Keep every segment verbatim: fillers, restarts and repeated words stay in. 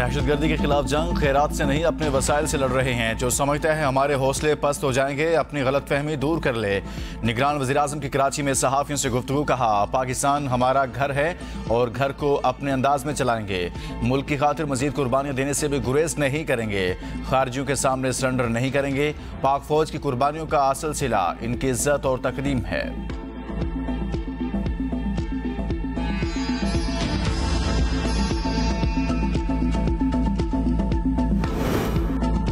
दहशतगर्दी के खिलाफ जंग खैरात से नहीं अपने वसाइल से लड़ रहे हैं। जो समझता है हमारे हौसले पस्त हो जाएंगे अपनी गलतफहमी दूर कर ले। निगरान वज़ीर-ए-आज़म की कराची में सहाफ़ियों से गुफ्तगू, कहा पाकिस्तान हमारा घर है और घर को अपने अंदाज में चलाएंगे। मुल्क की खातिर मज़ीद कुर्बानियाँ देने से भी गुरेज नहीं करेंगे। खारजियों के सामने सरेंडर नहीं करेंगे। पाक फौज की कुर्बानियों का असल सिला इनकी इज्जत और तकरीम है।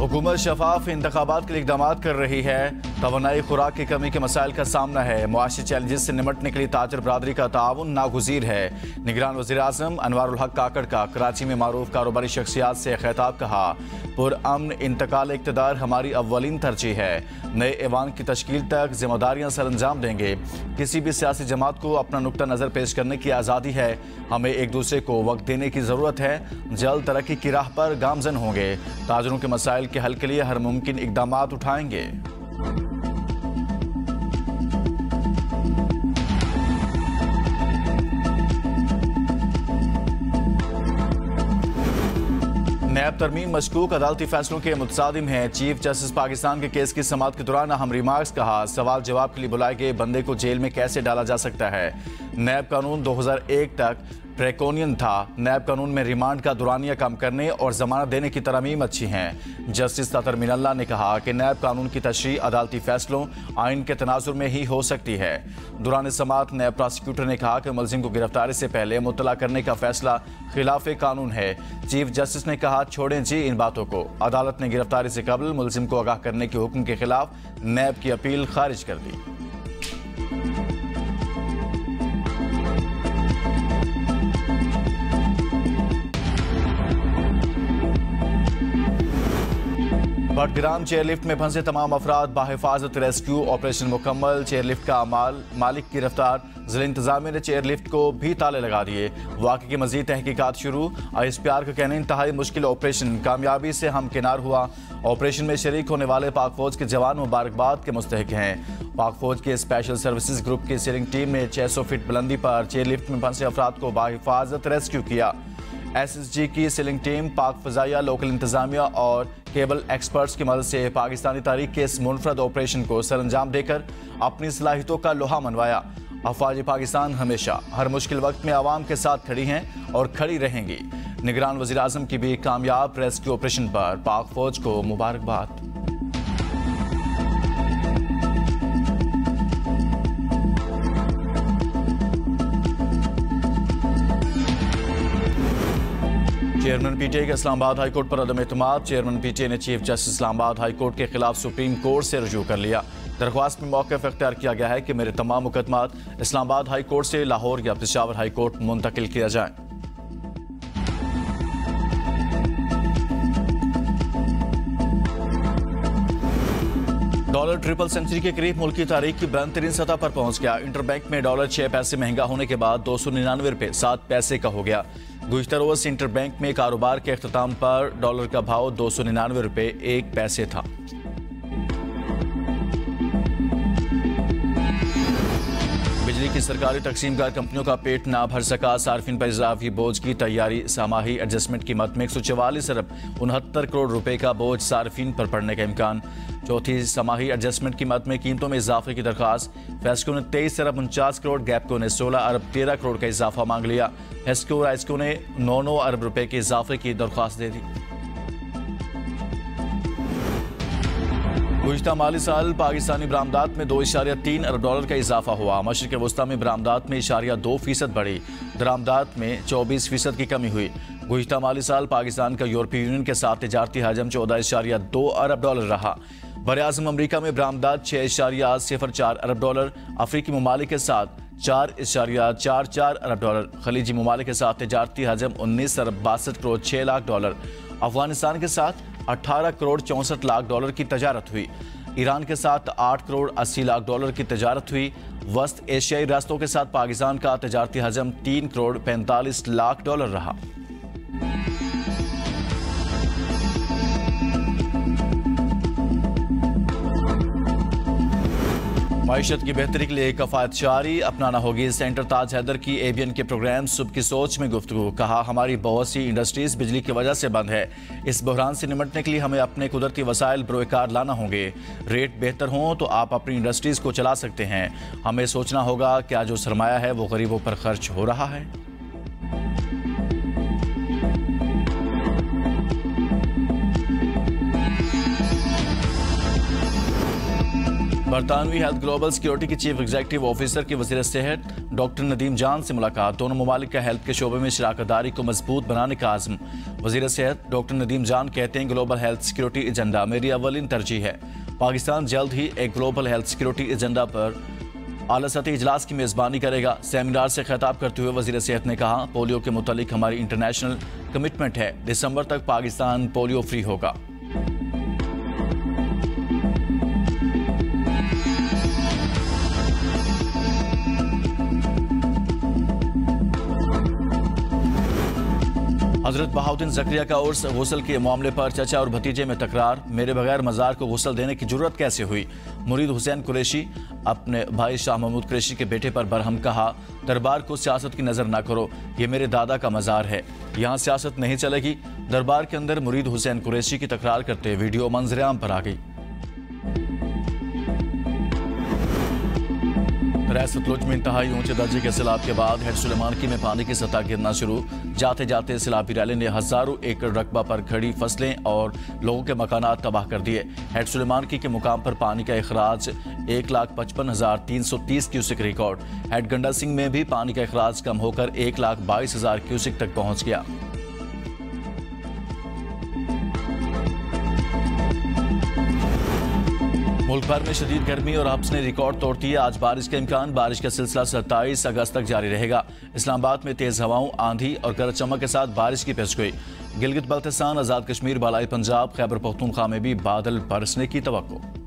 हुकूमत शफाफ इंतखाबात के लिए इकदाम कर रही है। तवानाई खुराक की कमी के मसाइल का सामना है। मुआशी चैलेंजेस से निमटने के लिए ताजर बरादरी का ताउन नागुज़ीर है। निगरान वज़ीर आज़म अनवारुल हक काकड़ का कराची में मारूफ कारोबारी शख्सियात से खिताब, कहा पुरअमन इंतकाल इक़्तिदार हमारी अव्वलीन तरजीह है। नए ऐवान की तश्कील तक जिम्मेदारियाँ सरअंजाम देंगे। किसी भी सियासी जमात को अपना नुक्ता नज़र पेश करने की आज़ादी है। हमें एक दूसरे को वक्त देने की ज़रूरत है। जल्द तरक्की की राह पर गामजन होंगे। ताजरों के मसाइल के हल के लिए हर मुमकिन इकदाम उठाएंगे। नैब तरमीम मशकूक अदालती फैसलों के मुतसादिम हैं। चीफ जस्टिस पाकिस्तान के केस की समाअत के दौरान अहम रिमार्क्स, कहा सवाल जवाब के लिए बुलाए गए बंदे को जेल में कैसे डाला जा सकता है। नैब कानून दो हज़ार एक तक ड्रैकोनियन था। नैब कानून में रिमांड का दुरानिया काम करने और जमानत देने की तरमीम अच्छी हैं। जस्टिस सतर मिनल्ला ने कहा कि नैब कानून की तशरीह अदालती फैसलों आइन के तनाजुर में ही हो सकती है। दौरान समाअत नैब प्रोसिक्यूटर ने कहा कि मुलजिम को गिरफ्तारी से पहले मुतला करने का फैसला खिलाफ कानून है। चीफ जस्टिस ने कहा छोड़ें जी इन बातों को। अदालत ने गिरफ्तारी से कबल मुलजिम को आगाह करने के हुक्म के खिलाफ नैब की अपील खारिज कर दी। बटग्राम चेयरलिफ्ट में फंसे तमाम अफराद बाहिफाजत रेस्क्यू ऑपरेशन मुकम्मल। चेयरलिफ्ट का माल मालिक की रफ्तार, जिला इंतजामिया ने चेयरलिफ्ट को भी ताले लगा दिए। वाक़े की मज़ीद तहकीकात शुरू। आई एस पी आर का कहना इंतहाई मुश्किल ऑपरेशन कामयाबी से हमकिनार हुआ। ऑपरेशन में शरीक होने वाले पाक फौज के जवान मुबारकबाद के मुस्तहक हैं। पाक फौज के स्पेशल सर्विसेज ग्रुप की सीलिंग टीम ने छः सौ फीट बुलंदी पर चेयरलिफ्ट में फंसे अफराद को बाहिफाजत रेस्क्यू किया। एस एस जी की सीलिंग टीम पाक फ़ज़ाइया, लोकल इंतजामिया और केबल एक्सपर्ट्स की मदद से पाकिस्तानी तारीख के इस मुनफरद ऑपरेशन को सरअंजाम देकर अपनी सलाहियतों का लोहा मनवाया। अफवाज पाकिस्तान हमेशा हर मुश्किल वक्त में आवाम के साथ खड़ी हैं और खड़ी रहेंगी। निगरान वज़ीर-ए-आज़म की भी कामयाब रेस्क्यू ऑपरेशन पर पाक फौज को मुबारकबाद। चेयरमैन पी टी आई के इस्लामाबाद हाई कोर्ट पर अदम एतमाद। चेयरमैन पी टी आई ने chief justice Islamabad high court के खिलाफ सुप्रीम कोर्ट से रजू कर लिया। दरख्वास्त में मौक़िफ़ अख्तियार किया गया है कि मेरे तमाम मुकदमात इस्लामाबाद हाई कोर्ट से लाहौर या पेशावर हाई कोर्ट मुंतकिल किया जाए। डॉलर ट्रिपल सेंचुरी के करीब मुल्क की तारीख की बुलंद तरीन सतह पर पहुंच गया। इंटरबैंक में डॉलर छः पैसे महंगा होने के बाद दो सौ निन्यानवे रुपये सात पैसे का हो गया। गुज़िश्ता रोज़ इंटरबैंक में कारोबार के अख्ताम पर डॉलर का भाव दो सौ निन्यानवे रुपये एक पैसे था। बिजली की सरकारी तकसीमगार कंपनियों का पेट ना भर सका। सार्फिन पर इजाफी बोझ की तैयारी। सामाही एडजस्टमेंट की मद में एक सौ चवालीस अरब उनहत्तर करोड़ रुपए का बोझ सार्फिन पर पड़ने का इम्कान। चौथी सामाही एडजस्टमेंट की मद में कीमतों में इजाफे की दरख्वास्त। फेस्को ने तेईस अरब उनचास करोड़, गैपको ने सोलह अरब तेरह करोड़ का इजाफा मांग लिया। हेस्को और आइस्को ने नौ नौ अरब रुपए के इजाफे की दरख्वास्त दे दी। गुज़िश्ता माली साल पाकिस्तानी बरामदात में दो इशारिया तीन अरब डॉलर का इजाफा हुआ। मशरिक़ वस्ती में बरामदात में इशारिया दो फीसद बढ़ी। दरामदात में चौबीस फीसद की कमी हुई। गुज़िश्ता माली साल पाकिस्तान का यूरोपीय यूनियन के साथ तिजारती हजम चौदह इशारिया दो अरब डॉलर रहा। बरआज़म अमरीका में बरामदात छः इशारिया सिफर चार अरब डॉलर। अफ्रीकी ममालिक के साथ चार इशारिया चार चार अरब डॉलर। खलीजी ममालिक के साथ तिजारती हजम उन्नीस अरब बासठ करोड़ छः लाख डॉलर। अफगानिस्तान के साथ अठारह करोड़ चौंसठ लाख डॉलर की तजारत हुई। ईरान के साथ आठ करोड़ अस्सी लाख डॉलर की तजारत हुई। वस्त एशियाई रास्तों के साथ पाकिस्तान का तजारती हजम तीन करोड़ पैंतालीस लाख डॉलर रहा। मईशत की बेहतरी के लिए कफायत शारी अपनाना होगी। सेंटर ताज हैदर की एबीएन के प्रोग्राम सुबह की सोच में गुफ्तगू। कहा, हमारी बहुत सी इंडस्ट्रीज बिजली की वजह से बंद है। इस बहरान से निपटने के लिए हमें अपने कुदरती वसाइल बरोकार लाना होंगे। रेट बेहतर हों तो आप अपनी इंडस्ट्रीज को चला सकते हैं। हमें सोचना होगा क्या जो सरमाया है वो गरीबों पर खर्च हो रहा है। बरतानवी हेल्थ ग्लोबल सिक्योरिटी के चीफ एग्जीक्यूटिव ऑफिसर की वज़ीर सेहत डॉक्टर नदीम जान से मुलाकात। दोनों ममालिक का हेल्थ के शोबे में शराकतदारी को मजबूत बनाने का आज़म। वज़ीर सेहत डॉक्टर नदीम जान कहते हैं, ग्लोबल हेल्थ सिक्योरिटी एजेंडा मेरी अवलिन तरजीह है। पाकिस्तान जल्द ही एक ग्लोबल हेल्थ सिक्योरिटी एजेंडा पर आला सतह इजलास की मेज़बानी करेगा। सेमिनार से खिताब करते हुए वज़ीर सेहत ने कहा, पोलियो के मुतालिक हमारी इंटरनेशनल कमिटमेंट है। दिसंबर तक पाकिस्तान पोलियो फ्री होगा। हजरत बहाउद्दीन जकरिया का उर्स गुस्ल के मामले पर चचा और भतीजे में तकरार। मेरे बगैर मज़ार को गुस्ल देने की जरूरत कैसे हुई। मुरीद हुसैन कुरैशी अपने भाई शाह महमूद कुरैशी के बेटे पर बरहम। कहा, दरबार को सियासत की नज़र ना करो, ये मेरे दादा का मज़ार है, यहाँ सियासत नहीं चलेगी। दरबार के अंदर मुरीद हुसैन कुरैशी की तकरार करते वीडियो मंजरेआम पर आ गई। सुतलेज में इंतहाई ऊंचे दर्जे के सैलाब के बाद हेड सुलेमानखी में पानी की सतह गिरना शुरू। जाते जाते सैलाबी रैली ने हजारों एकड़ रकबा पर खड़ी फसलें और लोगों के मकानात तबाह कर दिए। हेड सुलेमानखी के मुकाम पर पानी का अखराज एक लाख पचपन हजार तीन सौ तीस क्यूसिक रिकॉर्ड। हेड गंडा सिंह में भी पानी का अखराज कम होकर एक लाख बाईस हजार क्यूसिक तक पहुंच गया। मुल्क भर में शदीद गर्मी और हब्स ने रिकॉर्ड तोड़ दिया। आज बारिश का इम्कान। बारिश का सिलसिला सत्ताईस अगस्त तक जारी रहेगा। इस्लामाबाद में तेज हवाओं, आंधी और गरज चमक के साथ बारिश की पेशगोई। गिलगित बल्तिस्तान, आज़ाद कश्मीर, बालाई पंजाब, खैबर पख्तूनख्वा में भी बादल बरसने की तवक्को।